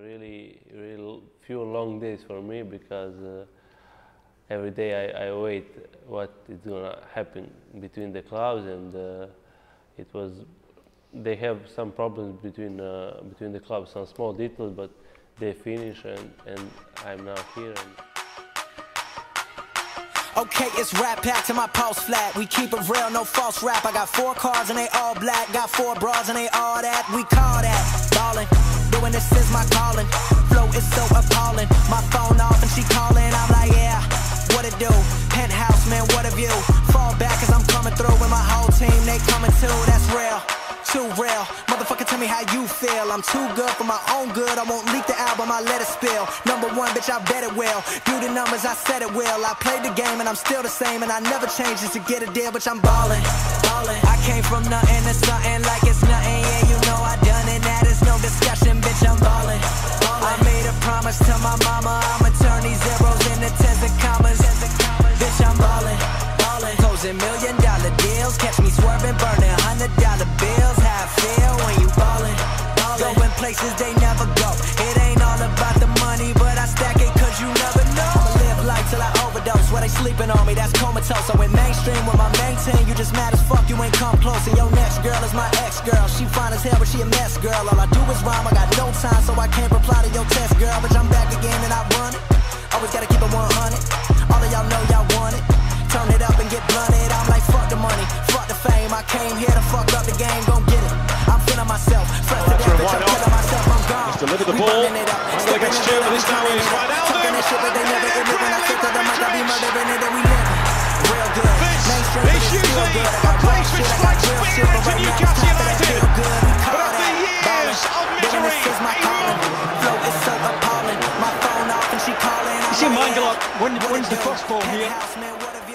really few long days for me, because every day I wait what is gonna happen between the clubs, and it was, they have some problems between the clubs, some small details, but they finish, and I'm now here. Okay, it's rap pack to my pulse flat. We keep it real, no false rap. I got 4 cars and they all black. Got 4 bras and they all that. We call that ballin'. Doing this is my calling. Flow is so appalling. My phone off and she calling. I'm like, yeah, what it do? Penthouse, man, what a view. Fall back as I'm coming through with my whole team. They coming too, that's real. Too real, motherfucker, tell me how you feel. I'm too good for my own good. I won't leak the album, I let it spill. #1, bitch, I bet it will. Do the numbers, I said it will. I played the game and I'm still the same, and I never changed just to get a deal, bitch, I'm ballin', ballin'. I came from nothing to something like it's nothing. Yeah, you know I done it, that is no discussion, bitch, I'm ballin', ballin'. I made a promise to my mama, I'ma turn these zeros into tens of commas. Bitch, I'm ballin', ballin'. Closing $1 million deals, catch me swervin', burnin' $100 bills. I feel when you ballin', ballin'. Going places they never go. It ain't all about the money, but I stack it, cause you never know. I'ma live life till I overdose. Where they sleeping on me, that's comatose. So in mainstream with my main team, you just mad as fuck, you ain't come close. And your next girl is my ex-girl. She fine as hell, but she a mess, girl. All I do is rhyme, I got no time, so I can't reply to your test, girl. But I'm back again and I run it. Always gotta keep it 100. All of y'all know y'all want it. Turn it up and get blunted. I'm like, fuck the money, fuck the fame. I came here to fuck up the game, gon' get it. I'm feeling myself. Fresh to death, bitch, I'm killing myself, I'm gone. Just deliver the ball. Still against Jim, but this time he's right out there. Talking that shit, but they never admit when I think of them, I got me murdering it and we living. Real good. Mainstream, but it's still good. I got real shit, I got real shit, but right now it's time that I feel good. We call that ballin'. Doing this is my calling. Flow is so appalling. My phone off and she calling. You see Mangalot wins the cross ball here.